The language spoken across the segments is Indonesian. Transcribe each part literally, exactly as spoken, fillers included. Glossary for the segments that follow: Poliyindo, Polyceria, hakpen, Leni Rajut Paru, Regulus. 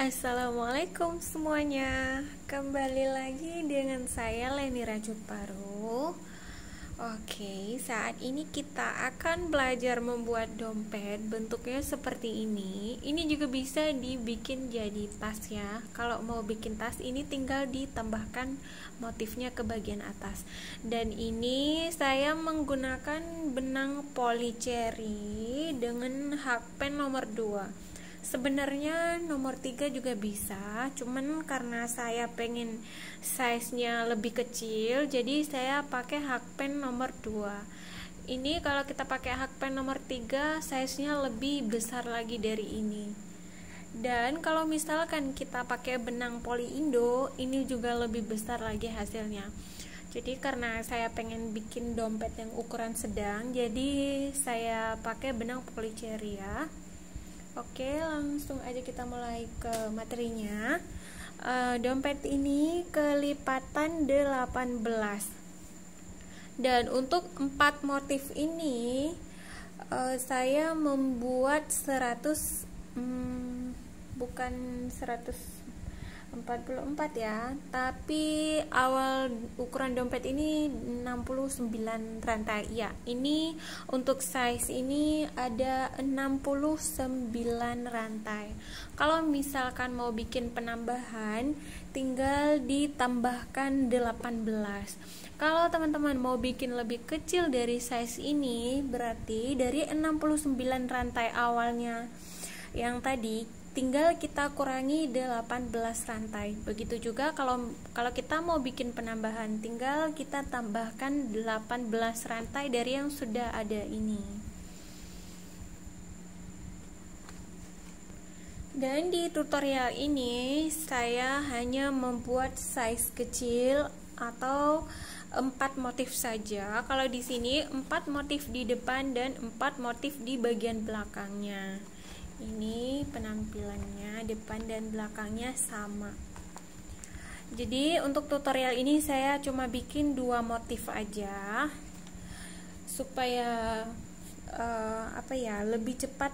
Assalamualaikum semuanya, kembali lagi dengan saya Leni Rajut Paru. Oke, saat ini kita akan belajar membuat dompet. Bentuknya seperti ini. Ini juga bisa dibikin jadi tas ya. Kalau mau bikin tas ini tinggal ditambahkan motifnya ke bagian atas. Dan ini saya menggunakan benang Polyceria dengan hakpen nomor dua. Sebenarnya nomor tiga juga bisa, cuman karena saya pengen size-nya lebih kecil, jadi saya pakai hakpen nomor dua. Ini kalau kita pakai hakpen nomor tiga, size-nya lebih besar lagi dari ini. Dan kalau misalkan kita pakai benang Poliyindo, ini juga lebih besar lagi hasilnya. Jadi karena saya pengen bikin dompet yang ukuran sedang, jadi saya pakai benang Polyceria. Oke, langsung aja kita mulai ke materinya. E, dompet ini kelipatan delapan belas. Dan untuk empat motif ini e, saya membuat seratus hmm, bukan seratus empat puluh empat ya, tapi awal ukuran dompet ini enam puluh sembilan rantai ya. Ini untuk size ini ada enam puluh sembilan rantai. Kalau misalkan mau bikin penambahan tinggal ditambahkan delapan belas. Kalau teman-teman mau bikin lebih kecil dari size ini, berarti dari enam puluh sembilan rantai awalnya yang tadi tinggal kita kurangi delapan belas rantai. Begitu juga kalau kalau kita mau bikin penambahan, tinggal kita tambahkan delapan belas rantai dari yang sudah ada ini. Dan di tutorial ini saya hanya membuat size kecil atau empat motif saja. Kalau di sini empat motif di depan dan empat motif di bagian belakangnya. Ini penampilannya depan dan belakangnya sama. Jadi untuk tutorial ini saya cuma bikin dua motif aja supaya uh, apa ya, lebih cepat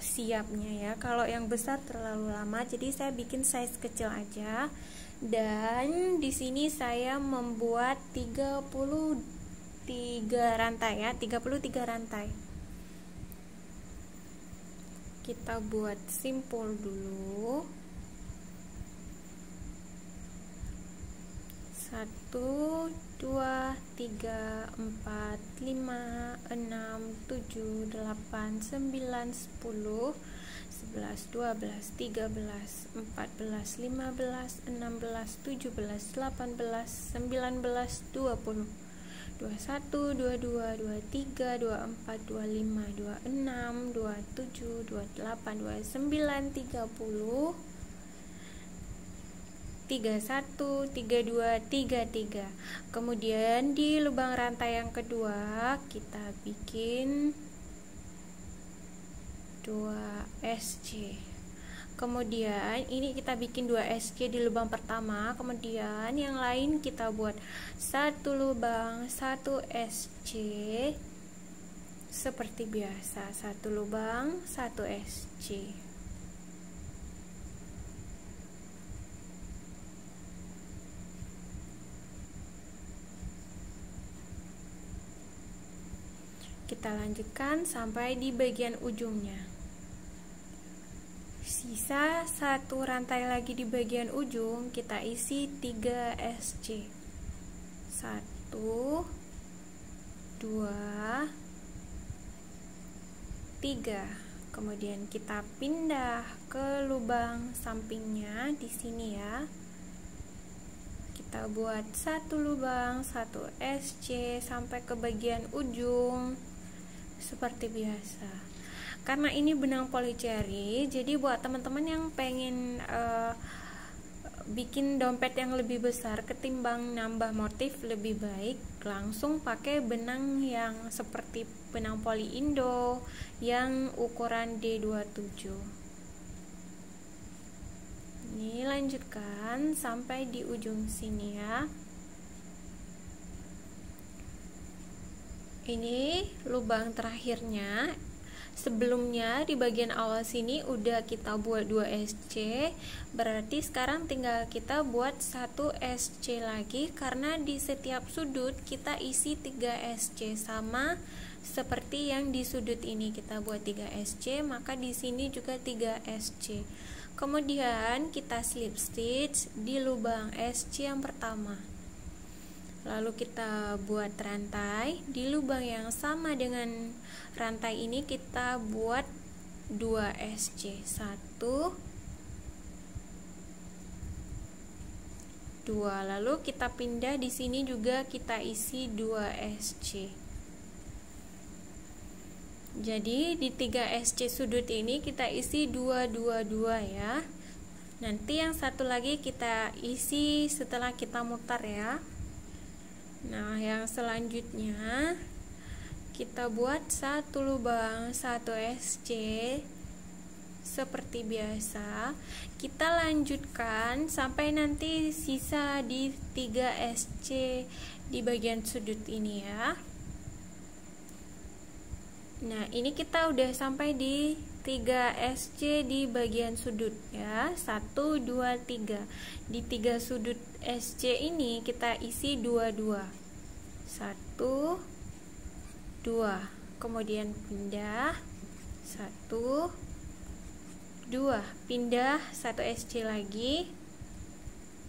siapnya ya. Kalau yang besar terlalu lama, jadi saya bikin size kecil aja. Dan di sini saya membuat tiga puluh tiga rantai ya, tiga puluh tiga rantai. Kita buat simpul dulu, satu, dua, tiga, empat, lima, enam, tujuh, delapan, sembilan, sepuluh, sebelas, dua belas, tiga belas, empat belas, lima belas, enam belas, tujuh belas, delapan belas, sembilan belas, dua puluh. dua puluh satu, dua puluh dua, dua puluh tiga, dua puluh empat, dua puluh lima, dua puluh enam, dua puluh tujuh, dua puluh delapan, dua puluh sembilan, tiga puluh, tiga puluh satu, tiga puluh dua, tiga puluh tiga. Kemudian di lubang rantai yang kedua kita bikin dua S C. Kemudian ini kita bikin dua S C di lubang pertama, kemudian yang lain kita buat satu lubang satu S C seperti biasa, satu lubang satu S C. Kita lanjutkan sampai di bagian ujungnya. Sisa satu rantai lagi di bagian ujung, kita isi tiga S C. satu, dua, tiga. Kemudian kita pindah ke lubang sampingnya di sini ya. Kita buat satu lubang, satu S C sampai ke bagian ujung seperti biasa. Karena ini benang Polyceria, jadi buat teman-teman yang pengen uh, bikin dompet yang lebih besar ketimbang nambah motif, lebih baik langsung pakai benang yang seperti benang Poliyindo yang ukuran D dua puluh tujuh. Ini lanjutkan sampai di ujung sini ya. Ini lubang terakhirnya. Sebelumnya di bagian awal sini udah kita buat dua S C, berarti sekarang tinggal kita buat satu S C lagi karena di setiap sudut kita isi tiga S C, sama seperti yang di sudut ini kita buat tiga S C, maka di sini juga tiga S C. Kemudian kita slip stitch di lubang S C yang pertama. Lalu kita buat rantai di lubang yang sama dengan rantai ini, kita buat dua S C, satu dua, lalu kita pindah di sini juga kita isi dua S C. Jadi di tiga S C sudut ini kita isi dua dua dua ya. Nanti yang satu lagi kita isi setelah kita mutar ya. Nah, yang selanjutnya kita buat satu lubang satu S C seperti biasa. Kita lanjutkan sampai nanti sisa di tiga S C di bagian sudut ini ya. Nah, ini kita udah sampai di tiga S C di bagian sudut ya. satu dua tiga. Di tiga sudut S C ini kita isi dua dua. satu dua. Kemudian pindah. satu dua. Pindah satu S C lagi.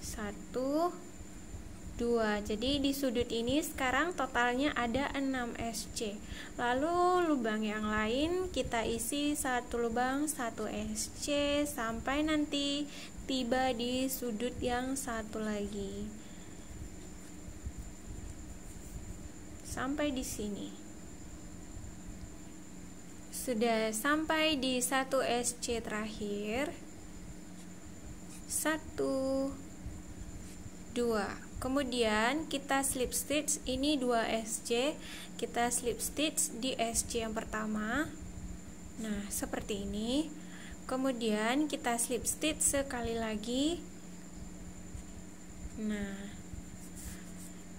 satu dua. Jadi di sudut ini sekarang totalnya ada enam S C. Lalu lubang yang lain kita isi satu lubang satu S C sampai nanti tiba di sudut yang satu lagi. Sampai di sini. Sudah sampai di satu S C terakhir. satu dua. Kemudian kita slip stitch, ini dua S C, kita slip stitch di S C yang pertama. Nah, seperti ini. Kemudian kita slip stitch sekali lagi. Nah,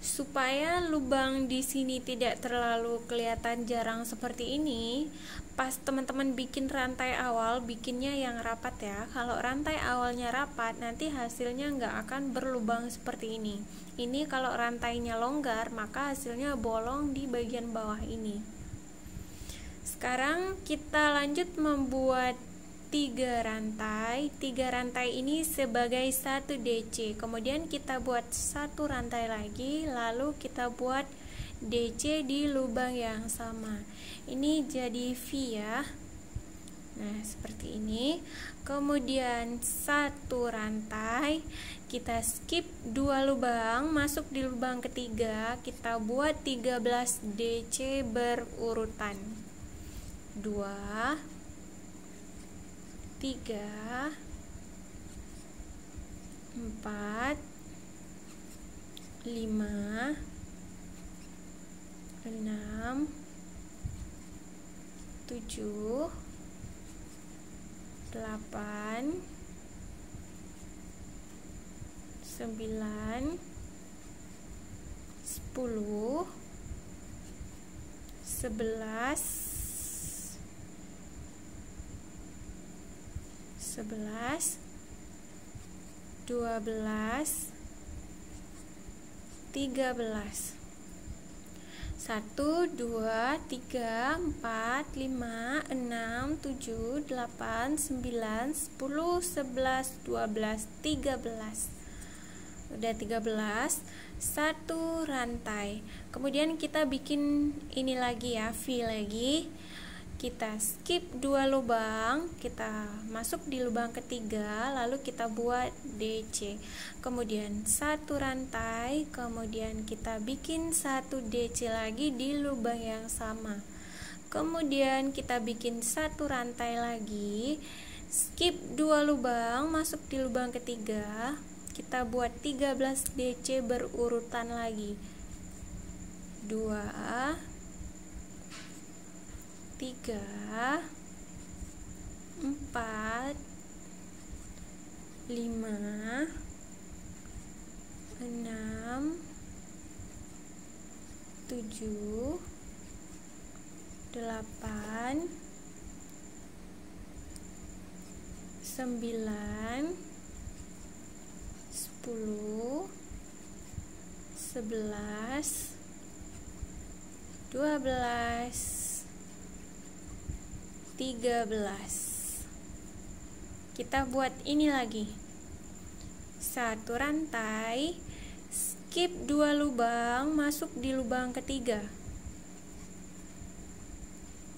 supaya lubang di sini tidak terlalu kelihatan jarang seperti ini, pas teman-teman bikin rantai awal, bikinnya yang rapat ya. Kalau rantai awalnya rapat, nanti hasilnya nggak akan berlubang seperti ini. Ini kalau rantainya longgar, maka hasilnya bolong di bagian bawah ini. Sekarang kita lanjut membuat tiga rantai. Tiga rantai ini sebagai satu D C. Kemudian kita buat satu rantai lagi, lalu kita buat D C di lubang yang sama. Ini jadi V ya. Nah, seperti ini. Kemudian satu rantai, kita skip dua lubang, masuk di lubang ketiga, kita buat tiga belas D C berurutan. Dua, tiga, empat, lima, enam, tujuh, delapan, sembilan, sepuluh, sebelas, sebelas, dua belas, tiga belas, satu, dua, tiga, empat, lima, enam, tujuh, delapan, sembilan, sepuluh, sebelas, dua belas, tiga belas. Udah tiga belas, satu rantai. Kemudian kita bikin ini lagi ya, V lagi. Kita skip dua lubang, kita masuk di lubang ketiga, lalu kita buat D C. Kemudian satu rantai, kemudian kita bikin satu D C lagi di lubang yang sama. Kemudian kita bikin satu rantai lagi, skip dua lubang, masuk di lubang ketiga, kita buat tiga belas D C berurutan lagi. dua, tiga, empat, lima, enam, tujuh, delapan, sembilan, sepuluh, sebelas, dua belas, tiga belas. Kita buat ini lagi. Satu rantai, skip dua lubang, masuk di lubang ketiga.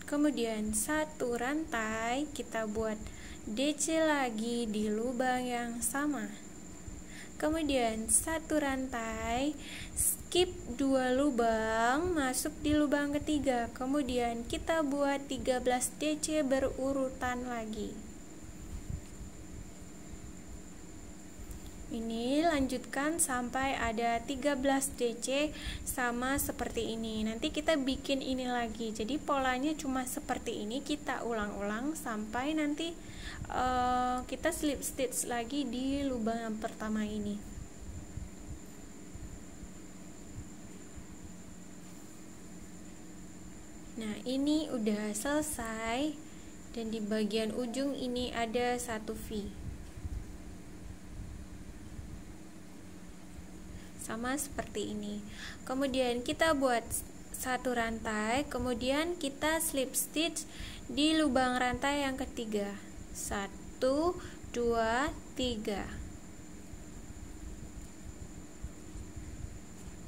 Kemudian satu rantai kita buat D C lagi di lubang yang sama. Kemudian satu rantai, skip dua lubang, masuk di lubang ketiga. Kemudian kita buat tiga belas D C berurutan lagi. Ini lanjutkan sampai ada tiga belas D C sama seperti ini. Nanti kita bikin ini lagi. Jadi polanya cuma seperti ini, kita ulang-ulang sampai nanti Uh, kita slip stitch lagi di lubang yang pertama ini. Nah, ini udah selesai, dan di bagian ujung ini ada satu V. Sama seperti ini. Kemudian kita buat satu rantai, kemudian kita slip stitch di lubang rantai yang ketiga. satu, dua, tiga.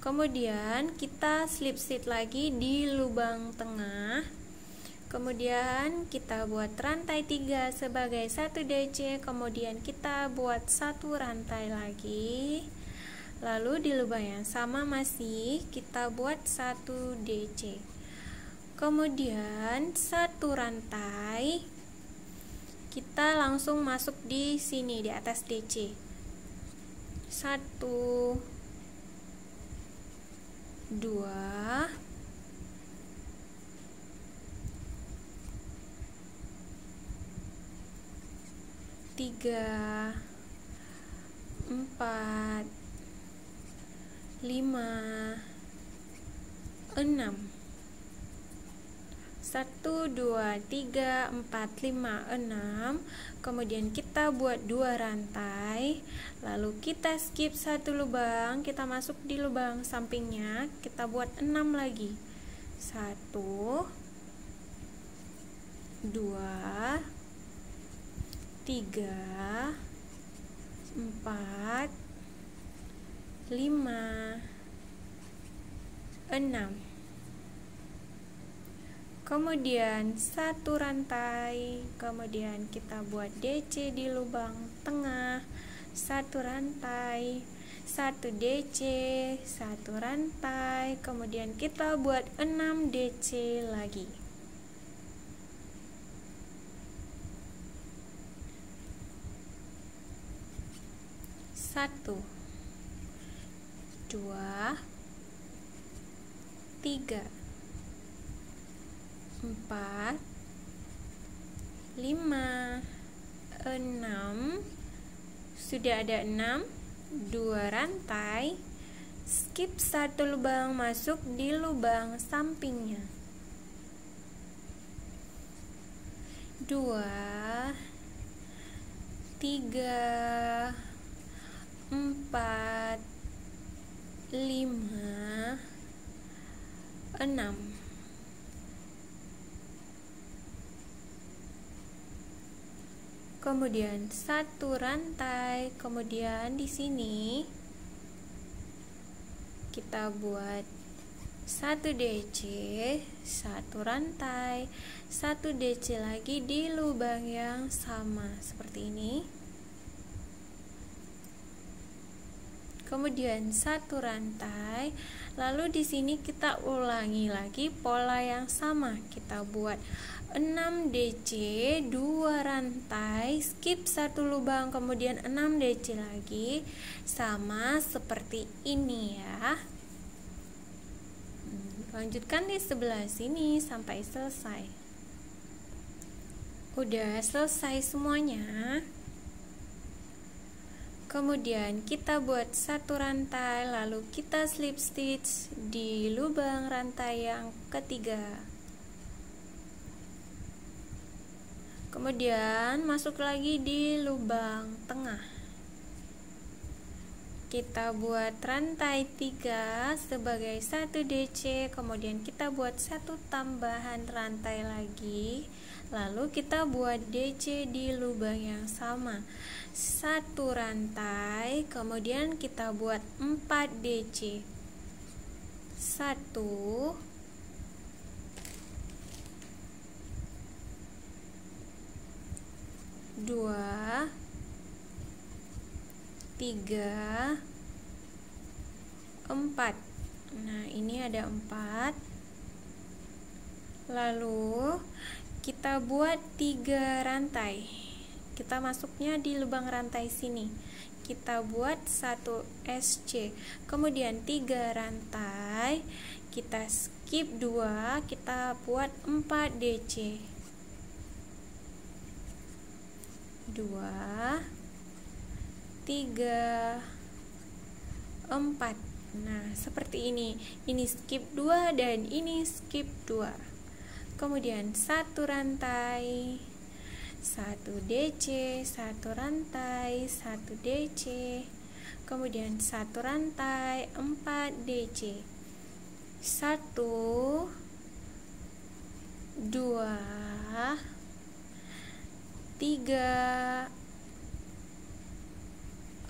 Kemudian kita slip stitch lagi di lubang tengah. Kemudian kita buat rantai tiga sebagai satu D C. Kemudian kita buat satu rantai lagi. Lalu di lubang yang sama masih kita buat satu D C. Kemudian satu rantai kita langsung masuk di sini, di atas D C. satu, dua, tiga, empat, lima, enam. satu, dua, tiga, empat, lima, enam. Kemudian kita buat dua rantai, lalu kita skip satu lubang, kita masuk di lubang sampingnya, kita buat enam lagi. Satu, dua, tiga, empat, lima, enam. Kemudian satu rantai, kemudian kita buat D C di lubang tengah, satu rantai, satu D C, satu rantai, kemudian kita buat enam D C lagi. Satu, dua, tiga, empat, lima, enam. Sudah ada enam, dua rantai, skip satu lubang, masuk di lubang sampingnya. Dua, tiga, empat, lima, enam. Kemudian satu rantai, kemudian di sini kita buat satu D C, satu rantai, satu D C lagi di lubang yang sama seperti ini. Kemudian satu rantai, lalu di sini kita ulangi lagi pola yang sama. Kita buat enam D C, dua rantai, skip satu lubang, kemudian enam D C lagi, sama seperti ini ya. Lanjutkan di sebelah sini sampai selesai. Udah selesai semuanya. Kemudian kita buat satu rantai, lalu kita slip stitch di lubang rantai yang ketiga. Kemudian masuk lagi di lubang tengah. Kita buat rantai tiga sebagai satu D C, kemudian kita buat satu tambahan rantai lagi. Lalu kita buat D C di lubang yang sama, satu rantai, kemudian kita buat empat D C, satu, dua, tiga, empat. Nah, ini ada empat. Lalu kita buat tiga rantai. Kita masuknya di lubang rantai sini. Kita buat satu S C. Kemudian tiga rantai, kita skip dua, kita buat empat D C. dua tiga empat. Nah, seperti ini. Ini skip dua dan ini skip dua. Kemudian satu rantai, satu D C, satu rantai, satu D C, kemudian satu rantai, empat D C, satu, dua, tiga,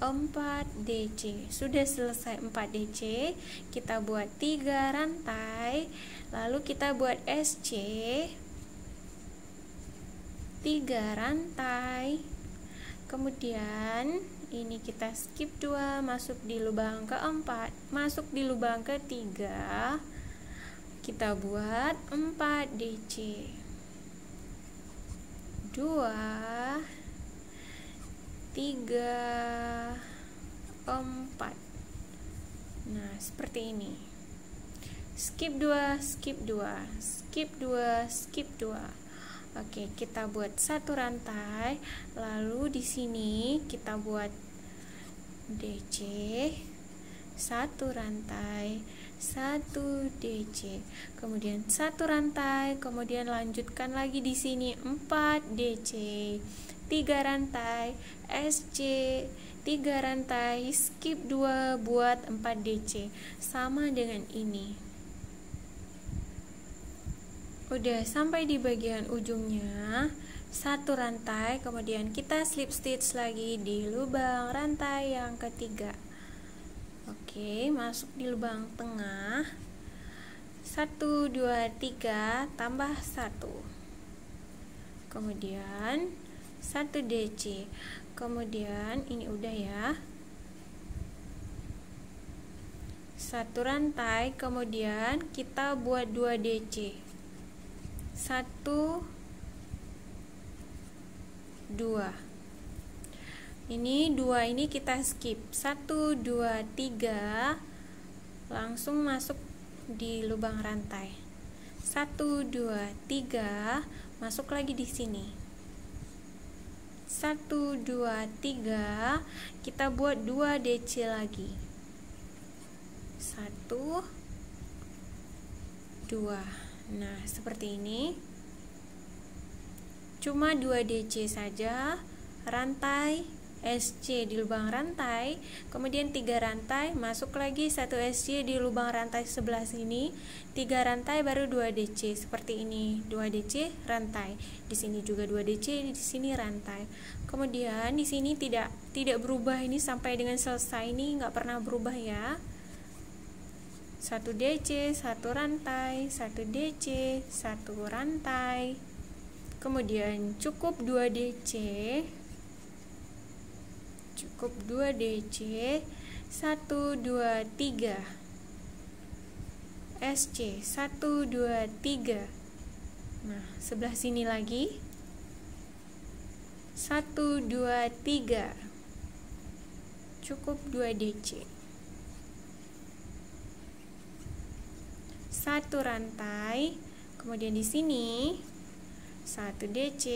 empat D C. Sudah selesai empat D C, kita buat tiga rantai, lalu kita buat S C, tiga rantai, kemudian ini kita skip dua, masuk di lubang keempat, masuk di lubang ketiga, kita buat empat D C, dua, tiga, empat. Nah, seperti ini. Skip dua, skip dua, skip dua, skip dua. Oke, kita buat satu rantai, lalu di sini kita buat D C, satu rantai, satu D C, kemudian satu rantai, kemudian lanjutkan lagi di sini empat D C. tiga rantai, S C, tiga rantai, skip dua, buat empat D C, sama dengan ini. Udah sampai di bagian ujungnya, satu rantai, kemudian kita slip stitch lagi di lubang rantai yang ketiga. Oke, masuk di lubang tengah, satu, dua, tiga, tambah satu, kemudian satu D C, kemudian ini udah ya, satu rantai, kemudian kita buat dua D C, satu, dua, ini dua ini kita skip, satu, dua, tiga, langsung masuk di lubang rantai, satu, dua, tiga, masuk lagi di sini. satu, dua, tiga, kita buat dua D C lagi, satu, dua. Nah, seperti ini. Cuma dua D C saja, rantai, S C di lubang rantai, kemudian tiga rantai, masuk lagi satu S C di lubang rantai sebelah sini, tiga rantai baru dua D C seperti ini, dua D C rantai. Di sini juga dua D C, di sini rantai. Kemudian di sini tidak tidak berubah ini sampai dengan selesai ini, nggak pernah berubah ya. satu D C, satu rantai, satu D C, satu rantai. Kemudian cukup dua D C. Cukup dua D C, satu, dua, tiga, S C, satu, dua, tiga. Nah, sebelah sini lagi, satu, dua, tiga, cukup dua D C, satu rantai, kemudian di sini satu D C,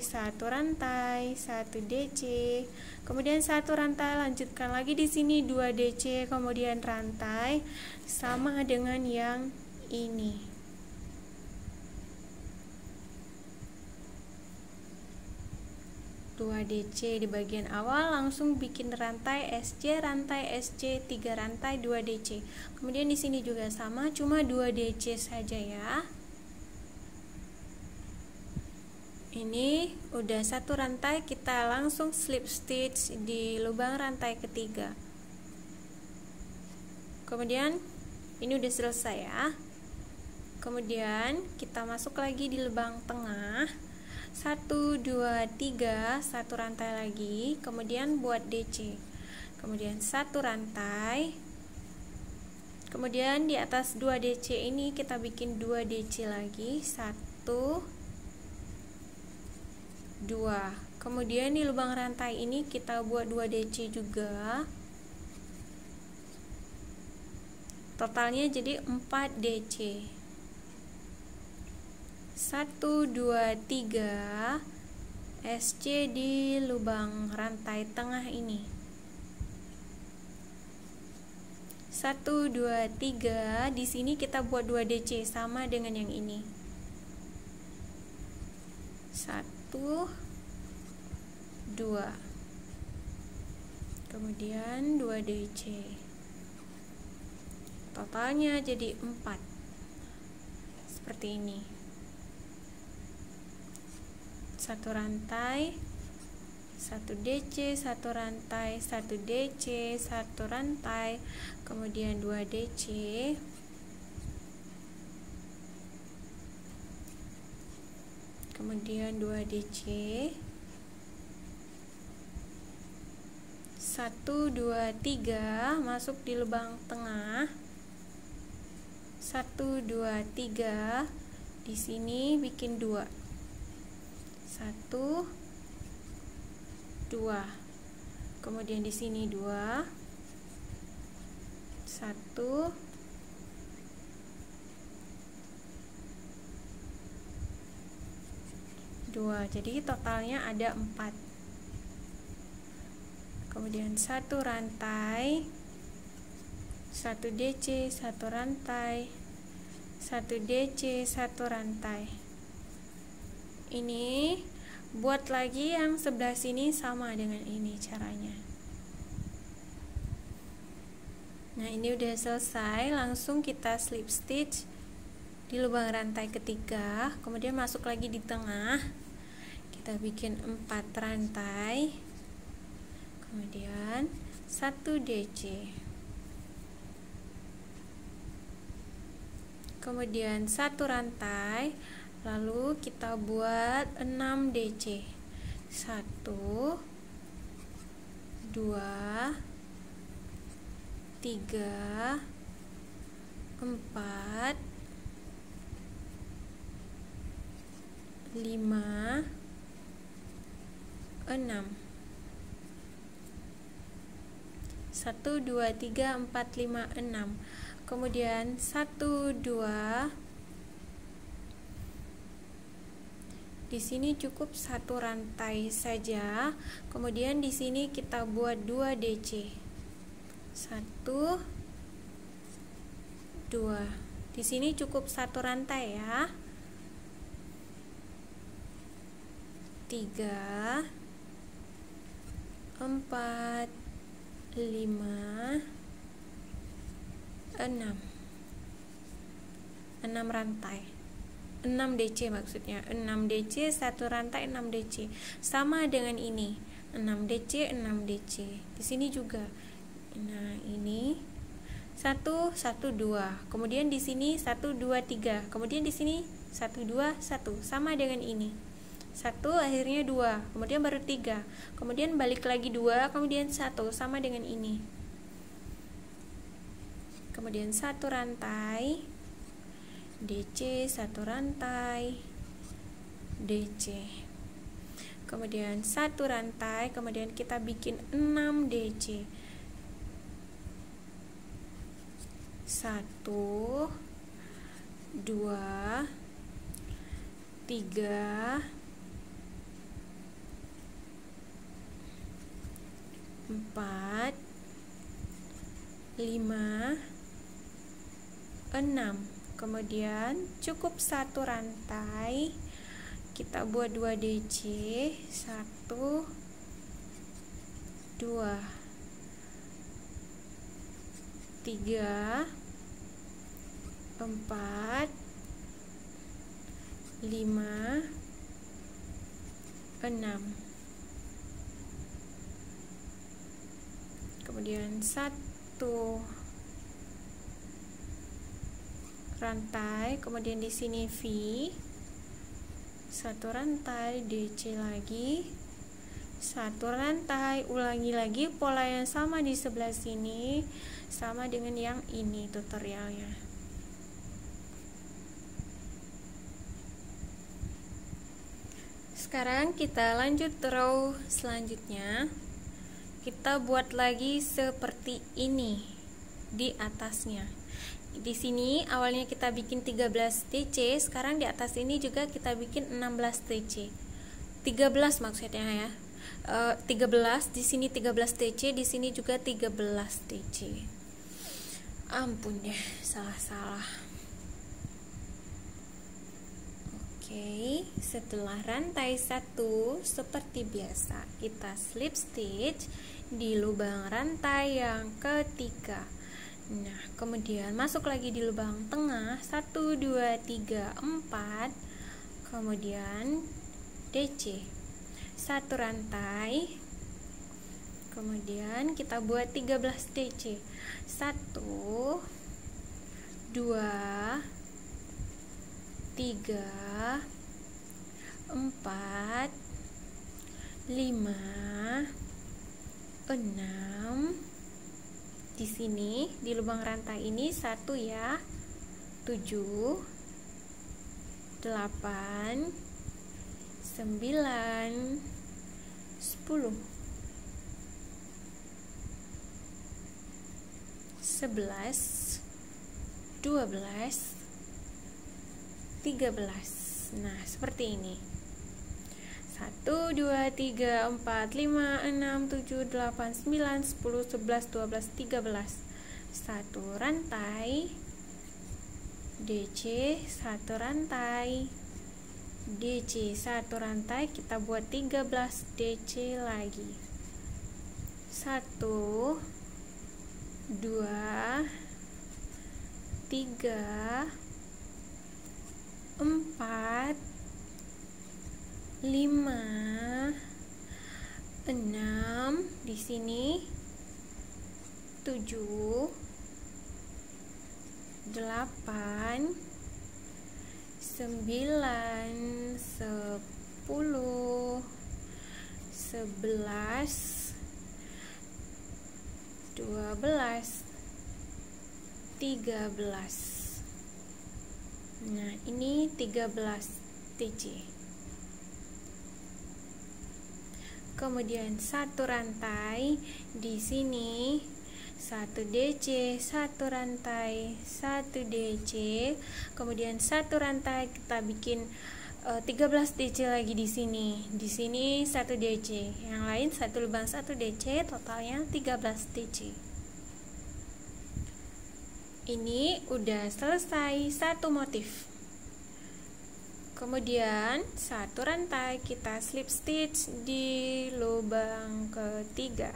satu rantai, satu D C, kemudian satu rantai, lanjutkan lagi di sini dua D C, kemudian rantai, sama dengan yang ini. dua D C di bagian awal, langsung bikin rantai S C, rantai S C, tiga rantai, dua D C. Kemudian di sini juga sama, cuma dua D C saja ya. Ini udah satu rantai, kita langsung slip stitch di lubang rantai ketiga. Kemudian ini udah selesai ya. Kemudian kita masuk lagi di lubang tengah, satu, dua, tiga, satu rantai lagi, kemudian buat D C, kemudian satu rantai, kemudian di atas dua D C ini kita bikin dua D C lagi, satu, dua, kemudian di lubang rantai ini kita buat dua D C juga. Totalnya jadi empat D C. satu, dua, tiga S C di lubang rantai tengah ini. satu, dua, tiga di sini kita buat dua D C sama dengan yang ini. satu, dua. Kemudian dua D C. Totalnya jadi empat. Seperti ini. Satu rantai, satu D C, satu rantai, satu D C, satu rantai, kemudian dua D C, kemudian dua D C, satu, dua, tiga, masuk di lubang tengah, satu, dua, tiga, di sini bikin dua. Satu, dua, kemudian di sini dua, satu, dua, jadi totalnya ada empat. Kemudian satu rantai, satu D C, satu rantai, satu D C, satu rantai. Ini buat lagi yang sebelah sini sama dengan ini caranya. Nah, ini udah selesai, langsung kita slip stitch di lubang rantai ketiga, kemudian masuk lagi di tengah. Kita bikin empat rantai. Kemudian satu D C. Kemudian satu rantai. Lalu kita buat enam D C. satu, dua, tiga, empat, lima, enam. satu, dua, tiga, empat, lima, enam. Kemudian satu, dua, di sini cukup satu rantai saja. Kemudian di sini kita buat dua D C. satu, dua. Di sini cukup satu rantai ya. tiga, empat, lima, enam. enam rantai. enam D C maksudnya, enam D C, satu rantai, enam D C. Sama dengan ini, enam D C, enam D C. Di sini juga. Nah, ini satu, satu, dua. Kemudian di sini satu, dua, tiga. Kemudian di sini satu, dua, satu. Sama dengan ini. satu akhirnya dua, kemudian baru tiga. Kemudian balik lagi dua, kemudian satu sama dengan ini. Kemudian satu rantai. D C, satu rantai, D C, kemudian satu rantai, kemudian kita bikin enam D C, satu, dua, tiga, empat, lima, enam. Kemudian cukup satu rantai, Kita buat dua D C, satu, dua, tiga, empat, lima, enam. Kemudian satu rantai, kemudian di sini V, satu rantai, D C lagi, satu rantai, ulangi lagi pola yang sama di sebelah sini, sama dengan yang ini tutorialnya. Sekarang kita lanjut row selanjutnya, kita buat lagi seperti ini di atasnya. Di sini awalnya kita bikin tiga belas D C, sekarang di atas ini juga kita bikin enam belas D C. tiga belas maksudnya ya. E, tiga belas di sini tiga belas D C, di sini juga tiga belas D C. Ampun deh, salah-salah. Oke, setelah rantai satu seperti biasa, kita slip stitch di lubang rantai yang ketiga. Nah, kemudian masuk lagi di lubang tengah satu, dua, tiga, empat, kemudian D C satu rantai, kemudian kita buat tiga belas D C satu, dua, tiga, empat, lima, enam. Di sini di lubang rantai ini satu ya, tujuh, delapan, sembilan, sepuluh, sebelas, dua belas, tiga belas. Nah, seperti ini. satu, dua, tiga, empat, lima, enam, tujuh, delapan, sembilan, sepuluh, sebelas, dua belas, tiga belas. Satu rantai D C, satu rantai D C, satu rantai, kita buat tiga belas D C lagi. satu, dua, tiga, empat, lima, enam di sini, tujuh, delapan, sembilan, sepuluh, sebelas, dua belas, tiga belas. Nah, ini tiga belas D C. Kemudian satu rantai di sini, satu D C, satu rantai, satu D C, kemudian satu rantai kita bikin e, tiga belas D C lagi di sini. Di sini satu D C, yang lain satu lubang satu D C, totalnya tiga belas D C. Ini udah selesai satu motif. Kemudian satu rantai kita slip stitch di lubang ketiga,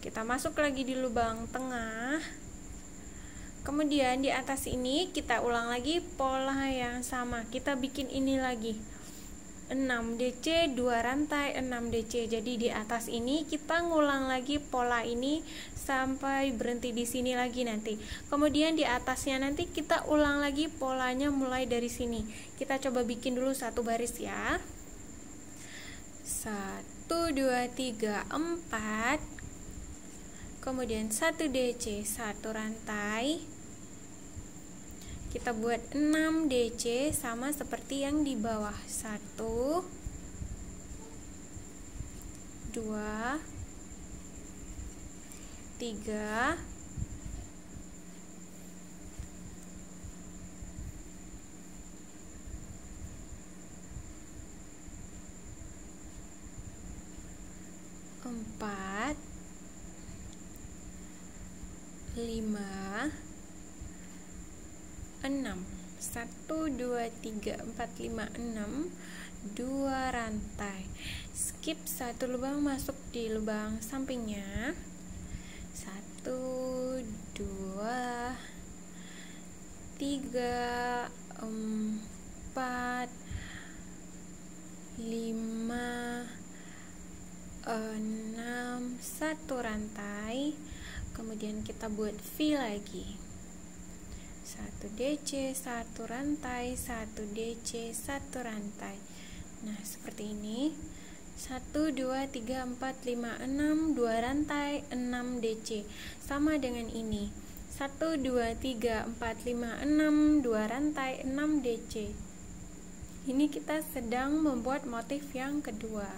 kita masuk lagi di lubang tengah, kemudian di atas ini kita ulang lagi pola yang sama, kita bikin ini lagi enam D C, dua rantai enam D C. Jadi di atas ini kita ngulang lagi pola ini sampai berhenti di sini lagi nanti. Kemudian di atasnya nanti kita ulang lagi polanya mulai dari sini. Kita coba bikin dulu satu baris ya. satu, dua, tiga, empat. Kemudian satu D C, satu rantai. Kita buat enam D C sama seperti yang di bawah. satu, dua, tiga, empat, lima, enam dua rantai, skip satu lubang masuk di lubang sampingnya, satu, dua, tiga, empat, lima, enam, satu rantai, kemudian kita buat V lagi. satu D C, satu rantai, satu D C, satu rantai. Nah, seperti ini. satu dua tiga empat lima enam, dua rantai, enam D C. Sama dengan ini. satu dua tiga empat lima enam, dua rantai, enam D C. Ini kita sedang membuat motif yang kedua.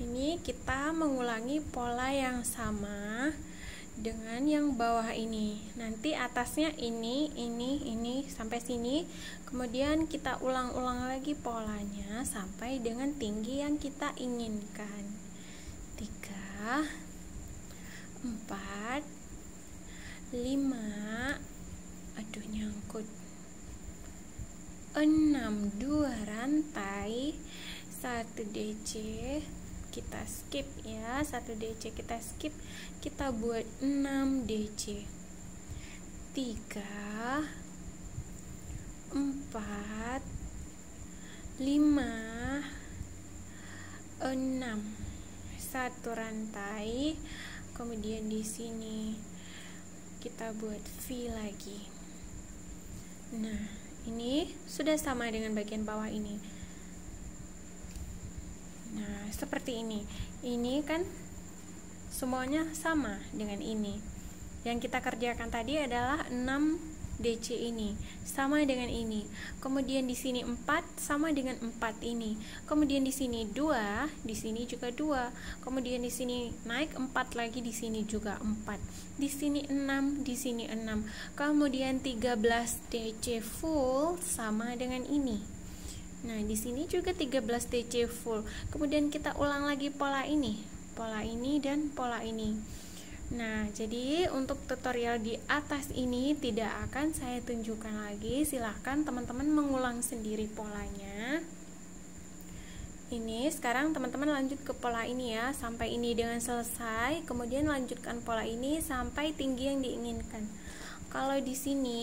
Ini kita mengulangi pola yang sama dengan yang bawah ini. Nanti atasnya ini, ini, ini sampai sini. Kemudian kita ulang-ulang lagi polanya sampai dengan tinggi yang kita inginkan. tiga empat lima, aduh nyangkut. enam, dua rantai, satu D C. Kita skip ya, satu D C kita skip, kita buat enam D C, tiga empat lima enam, satu rantai, kemudian di sini kita buat V lagi. Nah, ini sudah sama dengan bagian bawah ini. Nah, seperti ini. Ini kan semuanya sama dengan ini. Yang kita kerjakan tadi adalah enam D C ini sama dengan ini. Kemudian di sini empat sama dengan empat ini. Kemudian di sini dua, di sini juga dua. Kemudian di sini naik empat lagi, di sini juga empat. Di sini enam, di sini enam. Kemudian tiga belas D C full sama dengan ini. Nah, di sini juga tiga belas D C full. Kemudian kita ulang lagi pola ini, pola ini dan pola ini. Nah, jadi untuk tutorial di atas ini tidak akan saya tunjukkan lagi. Silahkan teman-teman mengulang sendiri polanya. Ini sekarang teman-teman lanjut ke pola ini ya, sampai ini dengan selesai. Kemudian lanjutkan pola ini sampai tinggi yang diinginkan. Kalau di sini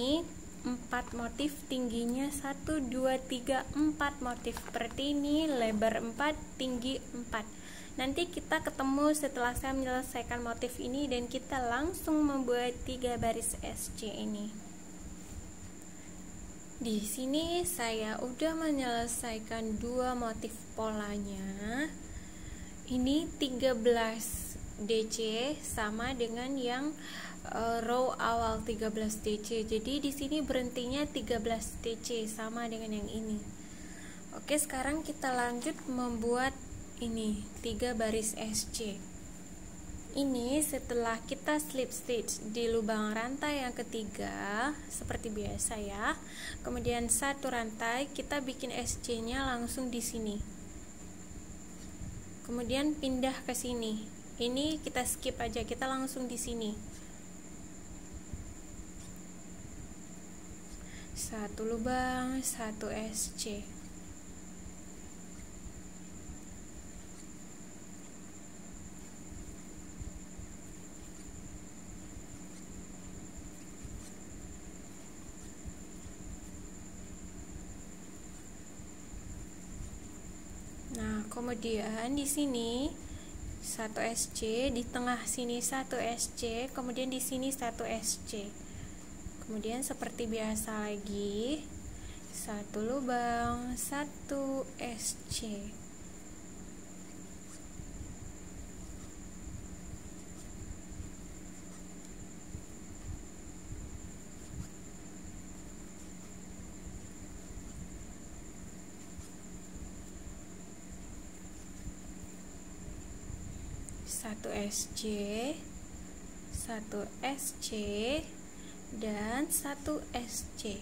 empat motif, tingginya satu dua tiga empat motif. Seperti ini, lebar empat, tinggi empat. Nanti kita ketemu setelah saya menyelesaikan motif ini dan kita langsung membuat tiga baris S C ini. Di sini saya udah menyelesaikan dua motif polanya. Ini tiga belas D C sama dengan yang row awal tiga belas D C. Jadi di sini berhentinya tiga belas D C sama dengan yang ini. Oke, sekarang kita lanjut membuat ini tiga baris S C. Ini setelah kita slip stitch di lubang rantai yang ketiga seperti biasa ya. Kemudian satu rantai kita bikin S C-nya langsung di sini. Kemudian pindah ke sini. Ini kita skip aja, kita langsung di sini. Satu lubang, satu S C. Nah, kemudian di sini satu S C, di tengah sini satu S C, kemudian di sini satu S C. Kemudian seperti biasa lagi, satu lubang, satu S C. Satu S C, satu S C, dan satu S C.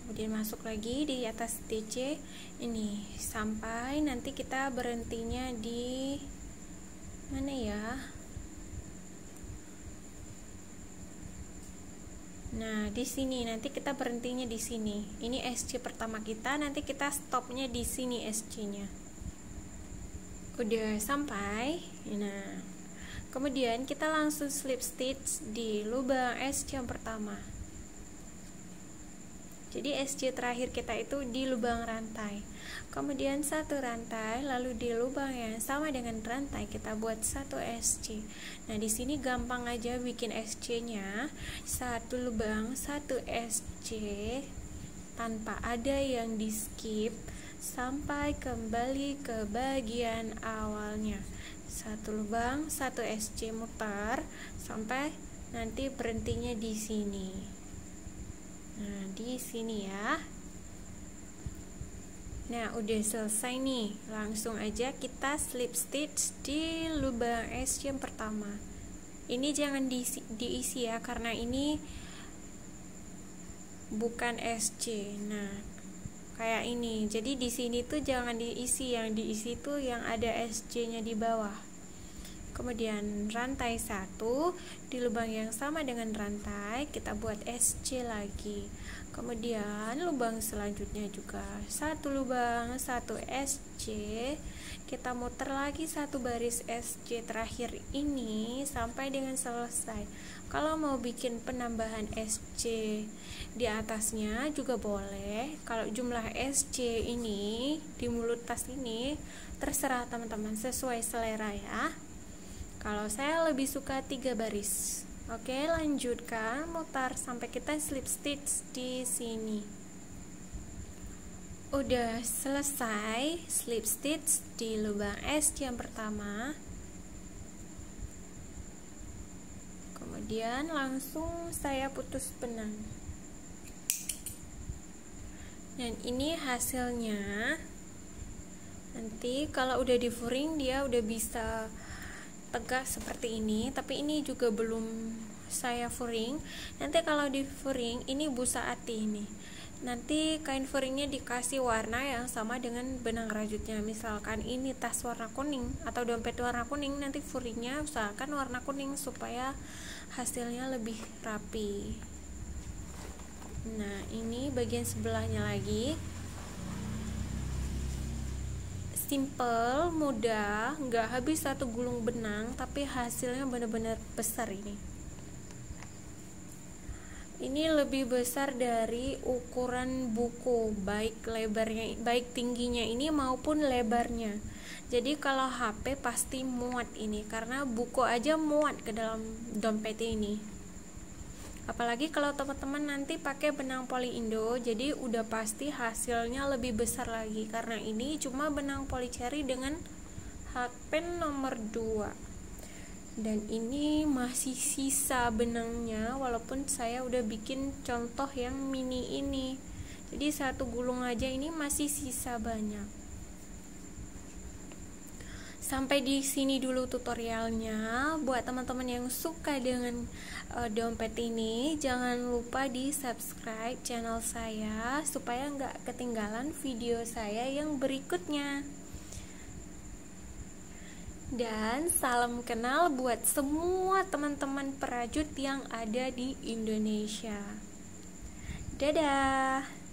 Kemudian masuk lagi di atas D C ini sampai nanti kita berhentinya di mana ya? Nah, di sini nanti kita berhentinya di sini. Ini S C pertama kita, nanti kita stopnya di sini S C-nya. Udah sampai. Nah, kemudian kita langsung slip stitch di lubang S C yang pertama. Jadi S C terakhir kita itu di lubang rantai. Kemudian satu rantai, lalu di lubang yang sama dengan rantai kita buat satu S C. Nah, di sini gampang aja bikin S C-nya. Satu lubang, satu S C tanpa ada yang di-skip sampai kembali ke bagian awalnya. Satu lubang, satu S C mutar sampai nanti berhentinya di sini. Nah, di sini ya. Nah, udah selesai nih. Langsung aja kita slip stitch di lubang S C yang pertama. Ini jangan diisi, diisi ya, karena ini bukan S C. Nah, kayak ini. Jadi di sini tuh jangan diisi, yang diisi tuh yang ada S C-nya di bawah. Kemudian rantai satu, di lubang yang sama dengan rantai kita buat S C lagi. Kemudian lubang selanjutnya juga satu lubang, satu S C, kita muter lagi satu baris S C terakhir ini sampai dengan selesai. Kalau mau bikin penambahan S C di atasnya juga boleh. Kalau jumlah S C ini di mulut tas ini terserah teman-teman, sesuai selera ya. Kalau saya lebih suka tiga baris. Oke, lanjutkan mutar sampai kita slip stitch di sini. Udah selesai slip stitch di lubang S C yang pertama. Kemudian langsung saya putus benang. Dan ini hasilnya. Nanti kalau udah di-furing dia udah bisa tegak seperti ini, tapi ini juga belum saya furing. Nanti kalau di furing ini busa ati ini, nanti kain furingnya dikasih warna yang sama dengan benang rajutnya. Misalkan ini tas warna kuning atau dompet warna kuning, nanti furingnya usahakan warna kuning supaya hasilnya lebih rapi. Nah, ini bagian sebelahnya lagi. Simple, mudah, nggak habis satu gulung benang, tapi hasilnya benar-benar besar ini. Ini lebih besar dari ukuran buku, baik lebarnya, baik tingginya ini maupun lebarnya. Jadi kalau H P pasti muat ini, karena buku aja muat ke dalam dompet ini. Apalagi kalau teman-teman nanti pakai benang Poliyindo, jadi udah pasti hasilnya lebih besar lagi, karena ini cuma benang Polyceria dengan hakpen nomor dua. Dan ini masih sisa benangnya, walaupun saya udah bikin contoh yang mini ini. Jadi satu gulung aja ini masih sisa banyak. Sampai di sini dulu tutorialnya. Buat teman-teman yang suka dengan e, dompet ini, jangan lupa di subscribe channel saya supaya nggak ketinggalan video saya yang berikutnya. Dan salam kenal buat semua teman-teman perajut yang ada di Indonesia. Dadah.